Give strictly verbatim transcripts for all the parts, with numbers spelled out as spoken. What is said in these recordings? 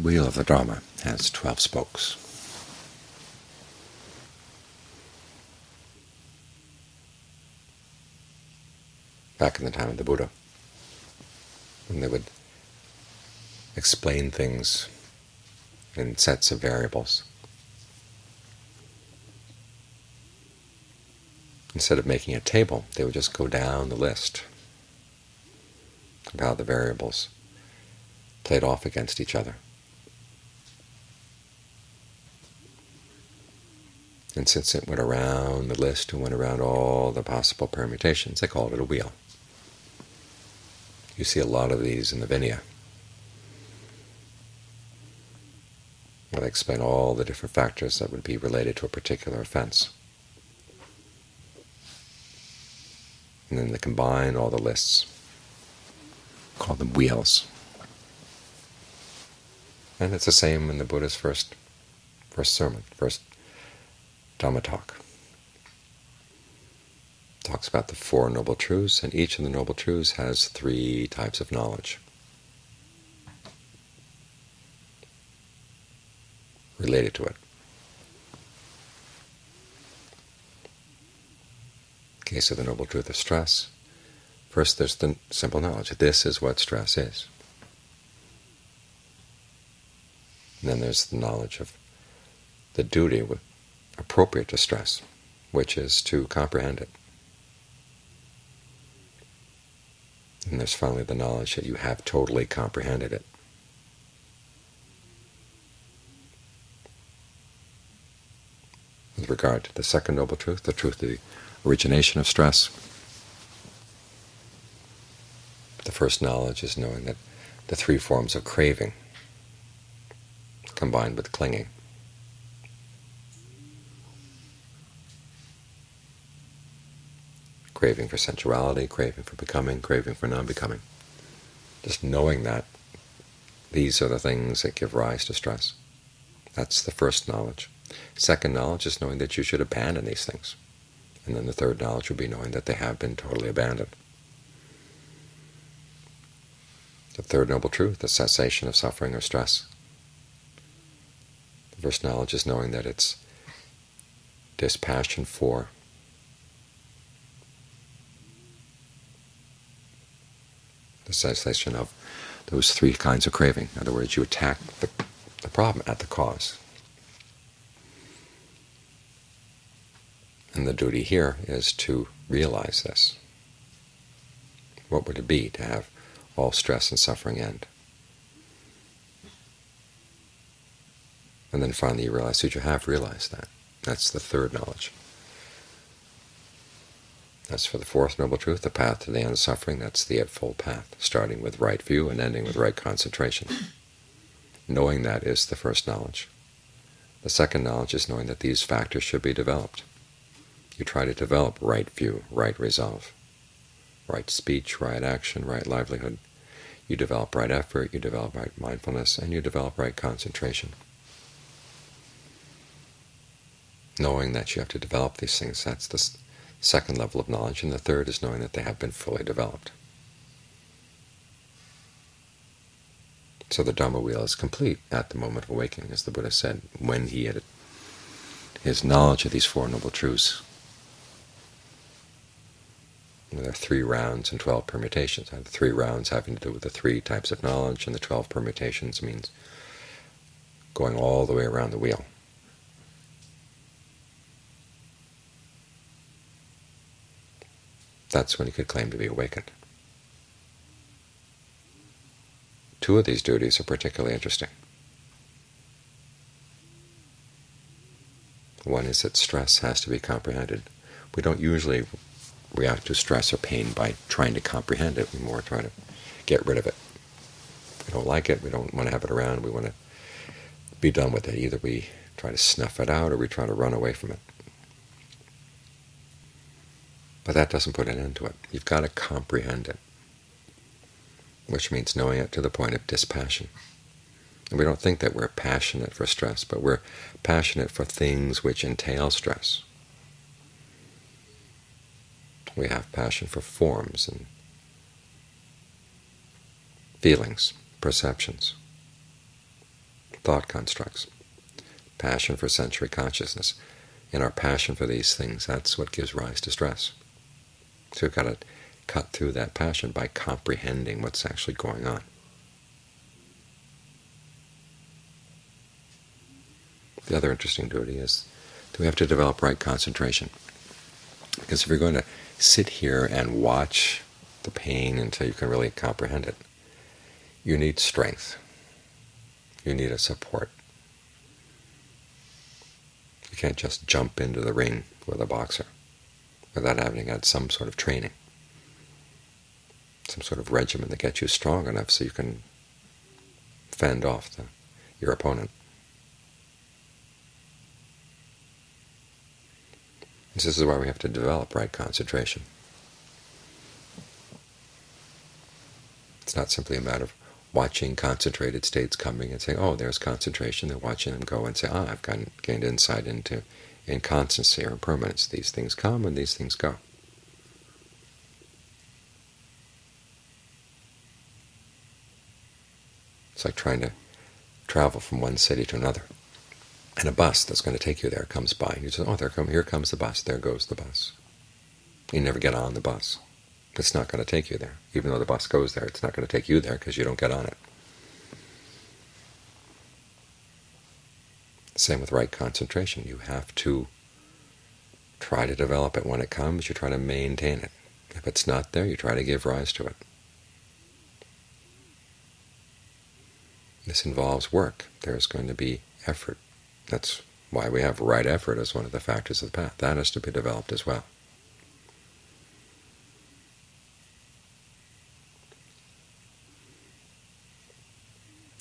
the wheel of the Dharma has twelve spokes. Back in the time of the Buddha, when they would explain things in sets of variables, instead of making a table, they would just go down the list of how the variables played off against each other. And since it went around the list and went around all the possible permutations, they called it a wheel. You see a lot of these in the Vinaya, where they explain all the different factors that would be related to a particular offense. And then they combine all the lists, call them wheels. And it's the same in the Buddha's first first sermon, first Dhamma talk. It talks about the Four Noble Truths, and each of the Noble Truths has three types of knowledge related to it. In the case of the Noble Truth of Stress, first there's the simple knowledge that this is what stress is. And then there's the knowledge of the duty appropriate to stress, which is to comprehend it. And there's finally the knowledge that you have totally comprehended it. With regard to the second Noble Truth, the truth of the origination of stress, the first knowledge is knowing that the three forms of craving combined with clinging – craving for sensuality, craving for becoming, craving for non-becoming. Just knowing that these are the things that give rise to stress. That's the first knowledge. Second knowledge is knowing that you should abandon these things. And then the third knowledge would be knowing that they have been totally abandoned. The third Noble Truth, the cessation of suffering or stress. The first knowledge is knowing that it's dispassion for the cessation of those three kinds of craving. In other words, you attack the, the problem at the cause. And the duty here is to realize this. What would it be to have all stress and suffering end? And then finally you realize that you have realized that. That's the third knowledge. As for the fourth Noble Truth, the path to the end of suffering, that's the Eightfold Path, starting with right view and ending with right concentration. Knowing that is the first knowledge. The second knowledge is knowing that these factors should be developed. You try to develop right view, right resolve, right speech, right action, right livelihood. You develop right effort, you develop right mindfulness, and you develop right concentration. Knowing that you have to develop these things, that's the second level of knowledge, and the third is knowing that they have been fully developed. So the Dhamma wheel is complete at the moment of awakening, as the Buddha said, when he had his knowledge of these Four Noble Truths. There are three rounds and twelve permutations. The three rounds having to do with the three types of knowledge, and the twelve permutations means going all the way around the wheel. That's when you could claim to be awakened. Two of these duties are particularly interesting. One is that stress has to be comprehended. We don't usually react to stress or pain by trying to comprehend it. We more try to get rid of it. We don't like it, we don't want to have it around, we want to be done with it. Either we try to snuff it out or we try to run away from it. But that doesn't put an end to it. You've got to comprehend it, which means knowing it to the point of dispassion. And we don't think that we're passionate for stress, but we're passionate for things which entail stress. We have passion for forms and feelings, perceptions. thought constructs, passion for sensory consciousness, and our passion for these things, that's what gives rise to stress. So we've got to cut through that passion by comprehending what's actually going on. The other interesting duty is that we have to develop right concentration. Because if you're going to sit here and watch the pain until you can really comprehend it, you need strength. You need a support. You can't just jump into the ring with a boxer without having had some sort of training, some sort of regimen that gets you strong enough so you can fend off the, your opponent. This is why we have to develop right concentration. It's not simply a matter of watching concentrated states coming and saying, oh, there's concentration. They're watching them go and say, ah, I've gained insight into inconstancy or impermanence. These things come and these things go. It's like trying to travel from one city to another. And a bus that's going to take you there comes by. And you say, oh, there come, here comes the bus. There goes the bus. You never get on the bus. It's not going to take you there. Even though the bus goes there, it's not going to take you there because you don't get on it. Same with right concentration. You have to try to develop it. When it comes, you try to maintain it. If it's not there, you try to give rise to it. This involves work. There's going to be effort. That's why we have right effort as one of the factors of the path. That has to be developed as well.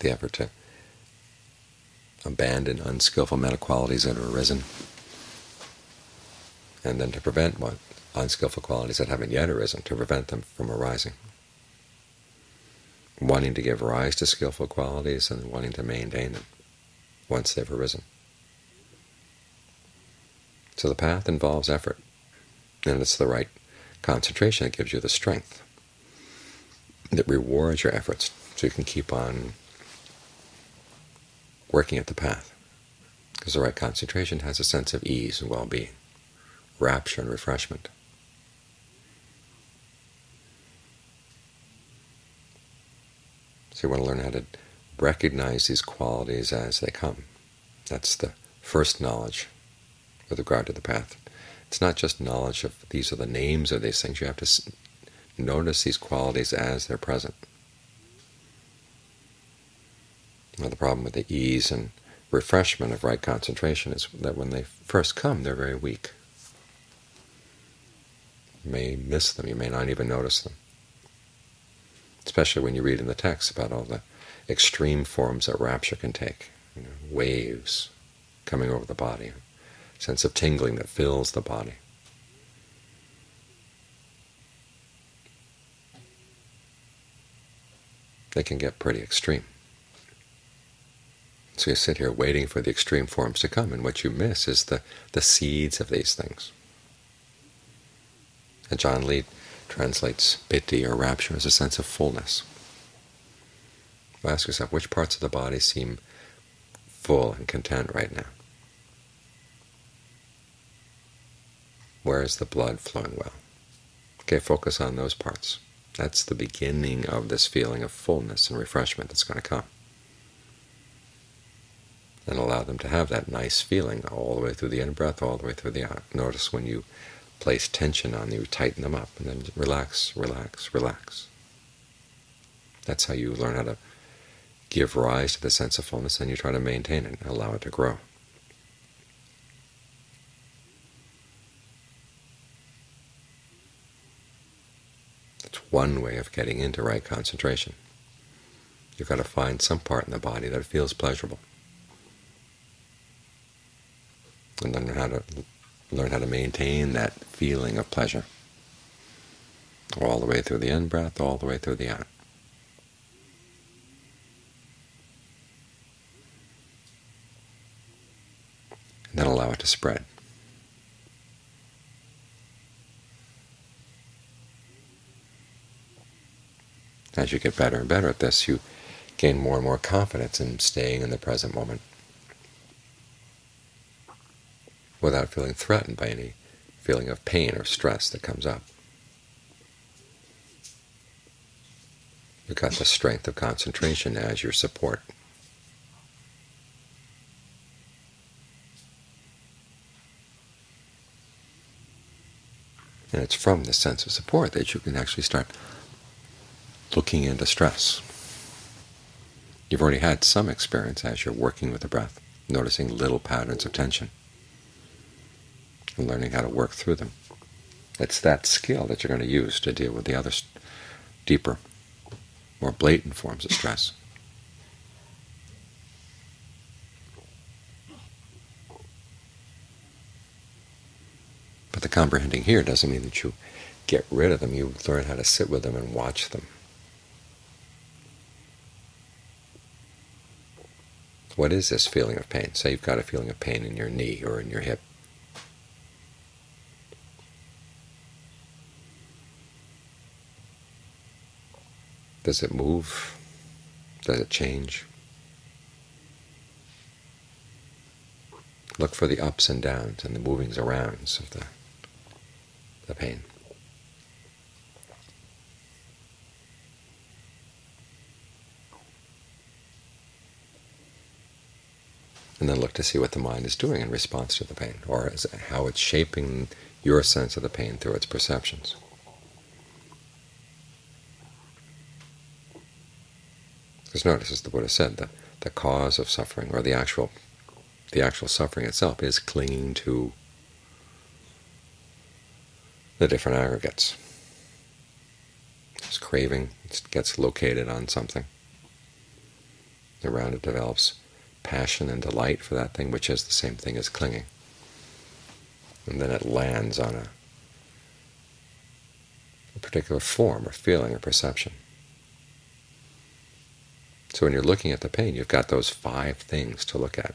The effort to abandon unskillful mental qualities that have arisen, and then to prevent what unskillful qualities that haven't yet arisen, to prevent them from arising. Wanting to give rise to skillful qualities and wanting to maintain them once they've arisen. So the path involves effort, and it's the right concentration that gives you the strength that rewards your efforts so you can keep on working at the path, because the right concentration has a sense of ease and well-being, rapture and refreshment. So you want to learn how to recognize these qualities as they come. That's the first knowledge with regard to the path. It's not just knowledge of these are the names of these things. You have to notice these qualities as they're present. Now, the problem with the ease and refreshment of right concentration is that when they first come, they're very weak. You may miss them. You may not even notice them, especially when you read in the text about all the extreme forms that rapture can take, you know, waves coming over the body, a sense of tingling that fills the body. They can get pretty extreme. So you sit here waiting for the extreme forms to come, and what you miss is the, the seeds of these things. And John Lee translates piti or rapture as a sense of fullness. Ask yourself, which parts of the body seem full and content right now? Where is the blood flowing well? Okay, focus on those parts. That's the beginning of this feeling of fullness and refreshment that's going to come. And allow them to have that nice feeling all the way through the in-breath, all the way through the out. Notice when you place tension on them, you tighten them up, and then relax, relax, relax. That's how you learn how to give rise to the sense of fullness, and you try to maintain it and allow it to grow. That's one way of getting into right concentration. You've got to find some part in the body that feels pleasurable, and learn how to learn how to maintain that feeling of pleasure all the way through the in-breath, all the way through the out. And then allow it to spread. As you get better and better at this, you gain more and more confidence in staying in the present moment without feeling threatened by any feeling of pain or stress that comes up. You've got the strength of concentration as your support. And it's from this sense of support that you can actually start looking into stress. You've already had some experience as you're working with the breath, noticing little patterns of tension and learning how to work through them. It's that skill that you're going to use to deal with the other deeper, more blatant forms of stress. But the comprehending here doesn't mean that you get rid of them. You learn how to sit with them and watch them. What is this feeling of pain? Say you've got a feeling of pain in your knee or in your hip. Does it move? Does it change? Look for the ups and downs and the movings arounds of the the pain. And then look to see what the mind is doing in response to the pain, or is it how it's shaping your sense of the pain through its perceptions. Because notice, as the Buddha said, the, the cause of suffering, or the actual the actual suffering itself, is clinging to the different aggregates. It's craving, it gets located on something. Around it develops passion and delight for that thing, which is the same thing as clinging. And then it lands on a, a particular form or feeling or perception. So when you're looking at the pain, you've got those five things to look at,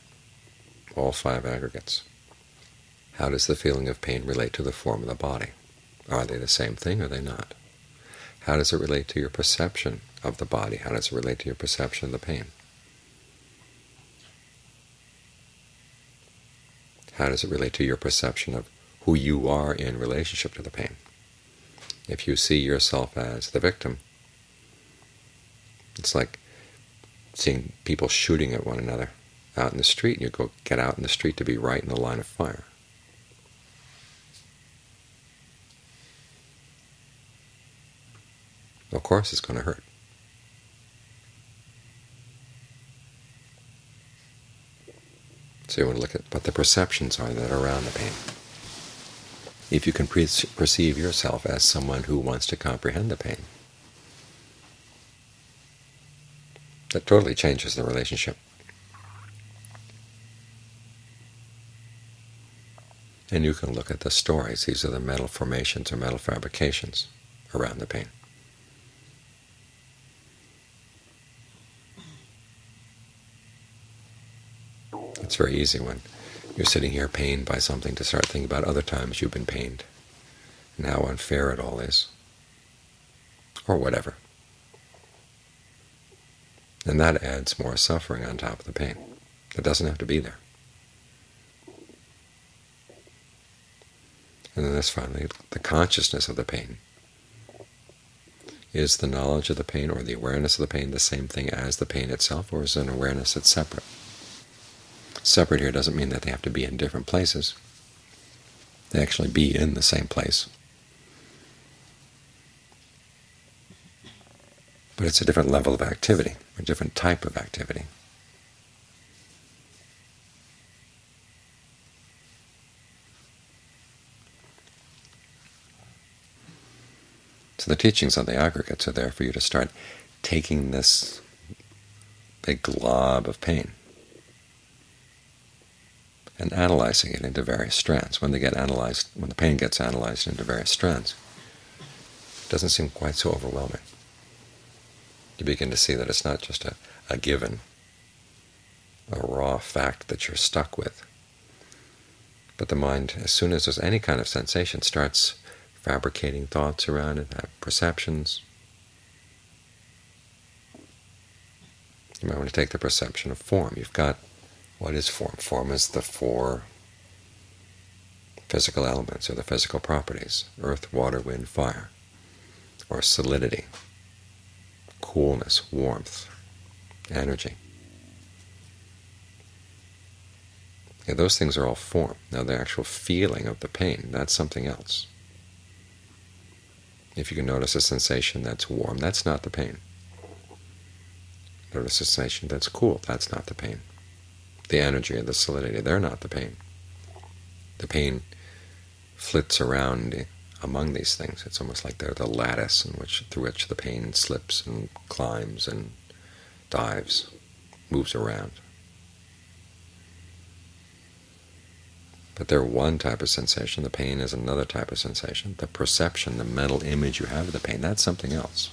all five aggregates. How does the feeling of pain relate to the form of the body? Are they the same thing or are they not? How does it relate to your perception of the body? How does it relate to your perception of the pain? How does it relate to your perception of who you are in relationship to the pain? If you see yourself as the victim, it's like seeing people shooting at one another out in the street, and you go get out in the street to be right in the line of fire. Of course it's going to hurt. So you want to look at what the perceptions are that are around the pain. If you can pre perceive yourself as someone who wants to comprehend the pain, that totally changes the relationship. And you can look at the stories. These are the mental formations or mental fabrications around the pain. It's very easy when you're sitting here pained by something to start thinking about other times you've been pained and how unfair it all is, or whatever. And that adds more suffering on top of the pain. It doesn't have to be there. And then this finally, the consciousness of the pain. Is the knowledge of the pain or the awareness of the pain the same thing as the pain itself, or is it an awareness that's separate? Separate here doesn't mean that they have to be in different places. They actually be in the same place. But it's a different level of activity, a different type of activity. So the teachings on the aggregates are there for you to start taking this big glob of pain and analyzing it into various strands. When they get analyzed, when the pain gets analyzed into various strands, it doesn't seem quite so overwhelming. You begin to see that it's not just a, a given, a raw fact that you're stuck with. But the mind, as soon as there's any kind of sensation, starts fabricating thoughts around it, perceptions. You might want to take the perception of form. You've got, what is form? Form is the four physical elements, or the physical properties: earth, water, wind, fire, or solidity, coolness, warmth, energy. Yeah, those things are all form. Now the actual feeling of the pain, that's something else. If you can notice a sensation that's warm, that's not the pain. Notice a sensation that's cool, that's not the pain. The energy and the solidity, they're not the pain. The pain flits around among these things. It's almost like they're the lattice in which, through which the pain slips and climbs and dives, moves around. But they're one type of sensation, the pain is another type of sensation. The perception, the mental image you have of the pain, that's something else.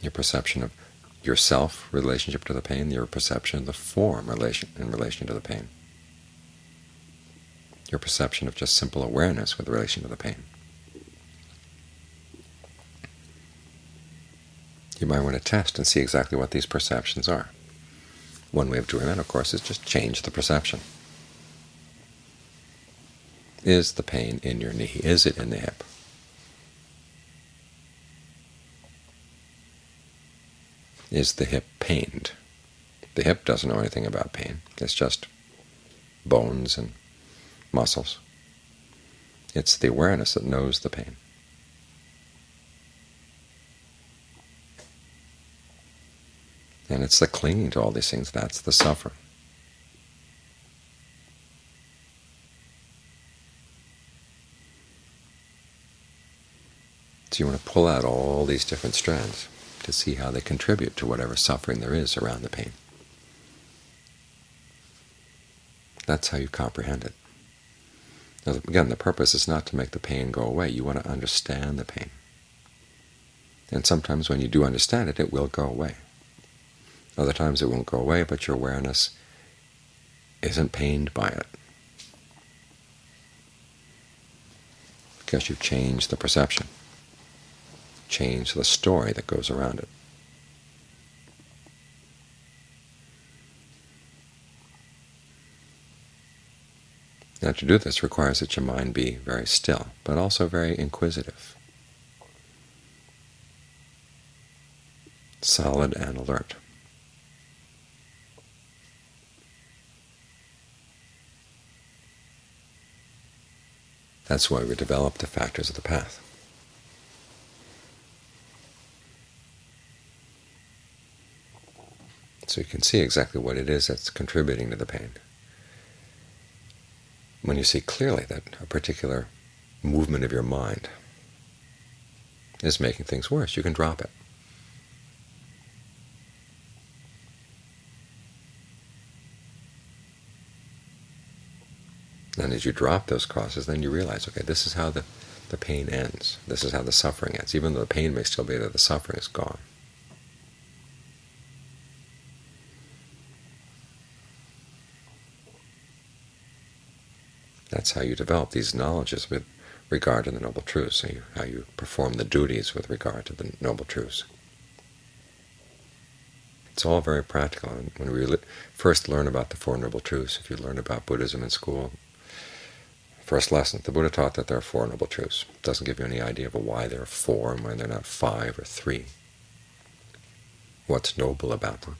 Your perception of yourself, relationship to the pain, your perception of the form relation in relation to the pain, your perception of just simple awareness with relation to the pain. You might want to test and see exactly what these perceptions are. One way of doing that, of course, is just change the perception. Is the pain in your knee? Is it in the hip? Is the hip pained? The hip doesn't know anything about pain. It's just bones and muscles. It's the awareness that knows the pain. And it's the clinging to all these things that's the suffering. So you want to pull out all these different strands to see how they contribute to whatever suffering there is around the pain. That's how you comprehend it. Now, again, the purpose is not to make the pain go away. You want to understand the pain. And sometimes when you do understand it, it will go away. Other times it won't go away, but your awareness isn't pained by it, because you've changed the perception, changed the story that goes around it. Now, to do this requires that your mind be very still, but also very inquisitive, solid and alert. That's why we develop the factors of the path. So you can see exactly what it is that's contributing to the pain. When you see clearly that a particular movement of your mind is making things worse, you can drop it. And as you drop those causes, then you realize, okay, this is how the, the pain ends. This is how the suffering ends. Even though the pain may still be there, the suffering is gone. That's how you develop these knowledges with regard to the Noble Truths, so you, how you perform the duties with regard to the Noble Truths. It's all very practical. And when we first learn about the Four Noble Truths, if you learn about Buddhism in school, first lesson, the Buddha taught that there are Four Noble Truths. It doesn't give you any idea of why there are four and why they're not five or three. What's noble about them?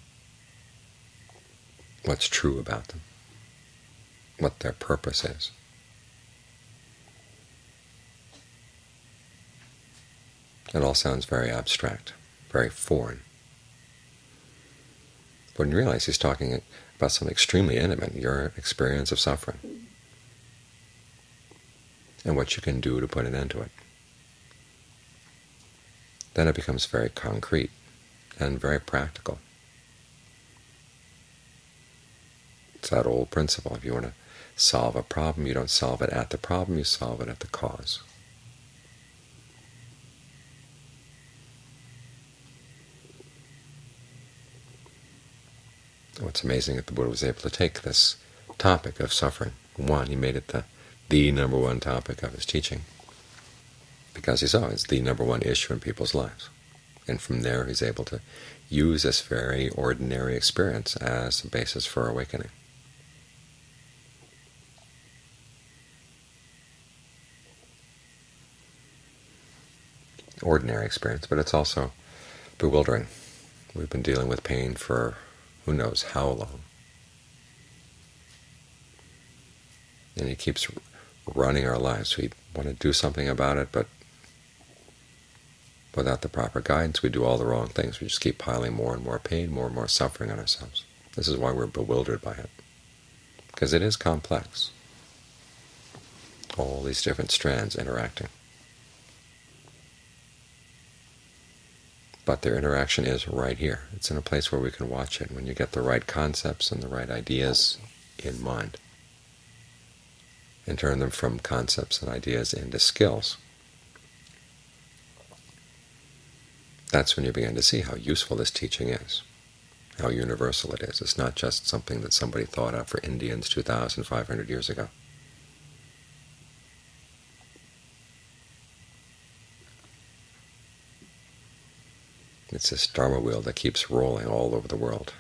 What's true about them? What their purpose is? It all sounds very abstract, very foreign. But when you realize he's talking about something extremely intimate, your experience of suffering, and what you can do to put an end to it. Then it becomes very concrete and very practical. It's that old principle. If you want to solve a problem, you don't solve it at the problem, you solve it at the cause. What's amazing that the Buddha was able to take this topic of suffering. One, he made it the the number one topic of his teaching, because he saw it's the number one issue in people's lives. and from there he's able to use this very ordinary experience as the basis for awakening. Ordinary experience, but it's also bewildering. We've been dealing with pain for who knows how long. And it keeps running our lives. We want to do something about it, but without the proper guidance, we do all the wrong things. We just keep piling more and more pain, more and more suffering on ourselves. This is why we're bewildered by it, because it is complex. All these different strands interacting. But their interaction is right here. It's in a place where we can watch it, when you get the right concepts and the right ideas in mind, and turn them from concepts and ideas into skills. That's when you begin to see how useful this teaching is, how universal it is. It's not just something that somebody thought of for Indians two thousand five hundred years ago. It's this Dharma wheel that keeps rolling all over the world.